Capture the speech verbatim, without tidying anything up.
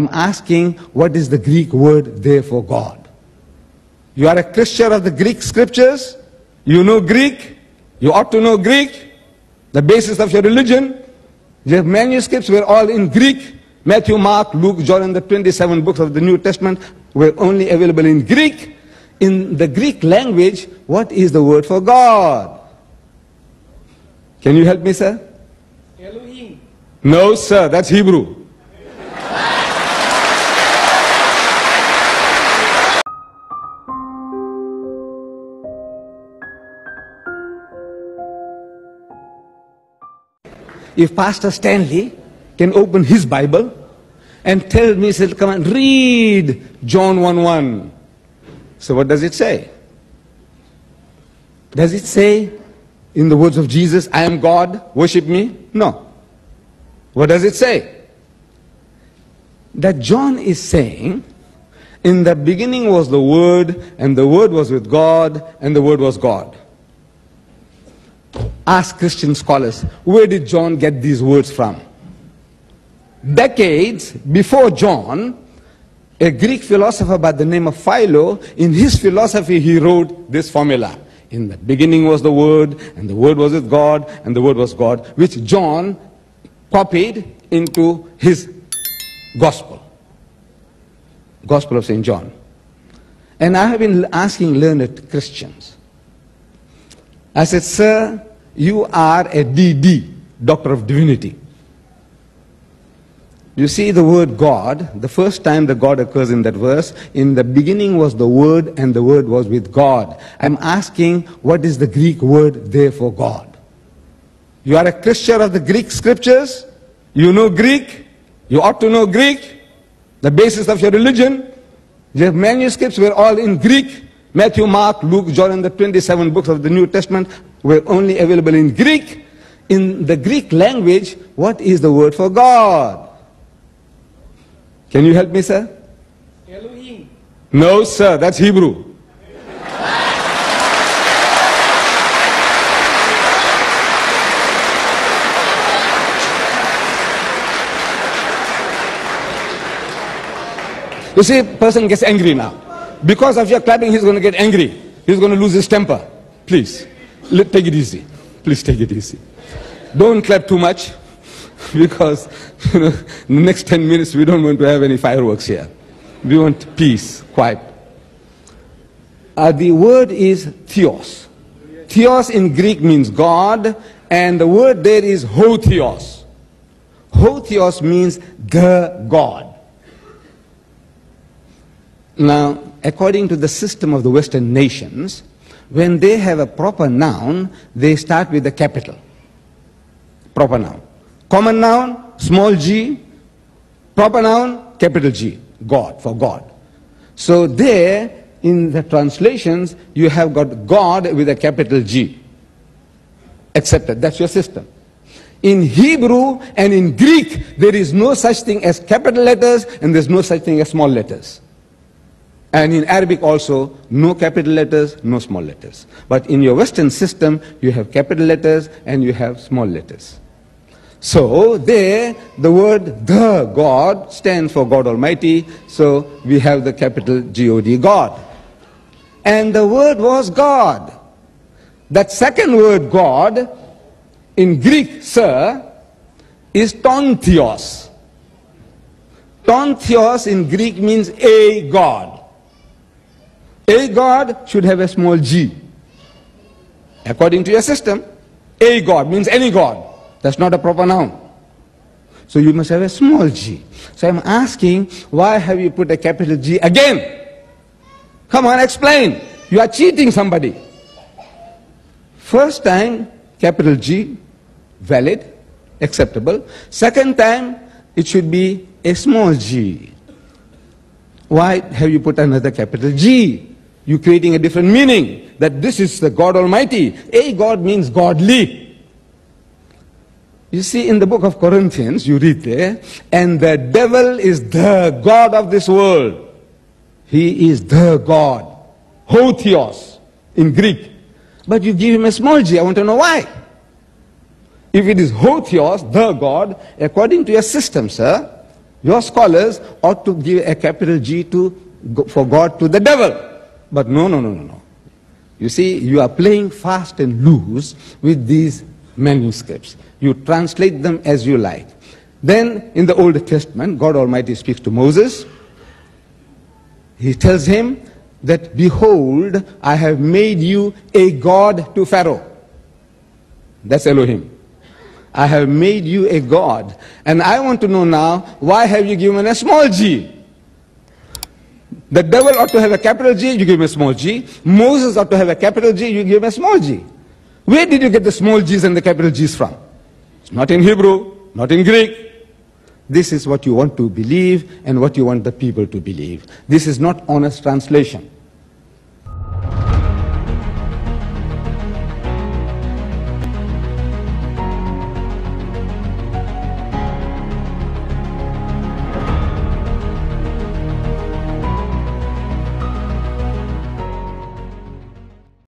am asking, what is the Greek word there for God? You are a Christian of the Greek scriptures. You know Greek. You ought to know Greek. The basis of your religion. Your manuscripts were all in Greek. Matthew, Mark, Luke, John, the twenty-seven books of the New Testament were only available in Greek. In the Greek language, what is the word for God? Can you help me, sir? Elohim. No, sir, that's Hebrew. If Pastor Stanley can open his Bible and tell me, said, come and read John one one. So what does it say? Does it say, in the words of Jesus, I am God, worship me? No. What does it say? That John is saying, in the beginning was the Word, and the Word was with God, and the Word was God. Ask Christian scholars, where did John get these words from? Decades before John, a Greek philosopher by the name of Philo, in his philosophy he wrote this formula. In the beginning was the Word, and the Word was with God, and the Word was God, which John copied into his Gospel. Gospel of Saint John. And I have been asking learned Christians. I said, sir, you are a D D, Doctor of Divinity. You see the word God, the first time the God occurs in that verse, in the beginning was the Word, and the Word was with God. I'm asking, what is the Greek word there for God? You are a Christian of the Greek scriptures. You know Greek. You ought to know Greek. The basis of your religion. Your manuscripts were all in Greek. Matthew, Mark, Luke, John, and the twenty-seven books of the New Testament were only available in Greek. In the Greek language, what is the word for God? Can you help me, sir? Elohim. No, sir, that's Hebrew. You see, person gets angry now. Because of your clapping, he's going to get angry. He's going to lose his temper. Please, let, take it easy. Please take it easy. Don't clap too much, because you know, in the next ten minutes, we don't want to have any fireworks here. We want peace, quiet. Uh, the word is Theos. Theos in Greek means God, and the word there is ho Theos. Ho Theos means the God. Now, according to the system of the Western nations, when they have a proper noun, they start with the capital. Proper noun. Common noun, small g. Proper noun, capital G. God, for God. So there, in the translations, you have got God with a capital G. Accepted. That's your system. In Hebrew and in Greek, there is no such thing as capital letters, and there's no such thing as small letters. And in Arabic also, no capital letters, no small letters. But in your Western system, you have capital letters and you have small letters. So there, the word the God stands for God Almighty. So we have the capital G O D, God. And the word was God. That second word, God, in Greek, sir, is Theos. Theos in Greek means a God. A God should have a small g. According to your system, a God means any God. That's not a proper noun. So you must have a small g. So I'm asking, why have you put a capital G again? Come on, explain. You are cheating somebody. First time, capital G, valid, acceptable. Second time, it should be a small g. Why have you put another capital G? You're creating a different meaning, that this is the God Almighty. A God means godly. You see, in the book of Corinthians, you read there, and the devil is the god of this world. He is the god. Ho Theos in Greek. But you give him a small g. I want to know why. If it is Ho Theos, the god, according to your system, sir, Your scholars ought to give a capital G to for God to the devil. But no, no, no, no, no. You see, you are playing fast and loose with these manuscripts. You translate them as you like. Then, in the Old Testament, God Almighty speaks to Moses. He tells him that, behold, I have made you a god to Pharaoh. That's Elohim. I have made you a god. And I want to know now, why have you given a small g? The devil ought to have a capital G, you give him a small g. Moses ought to have a capital G, you give him a small g. Where did you get the small g's and the capital G's from? It's not in Hebrew, not in Greek. This is what you want to believe and what you want the people to believe. This is not honest translation.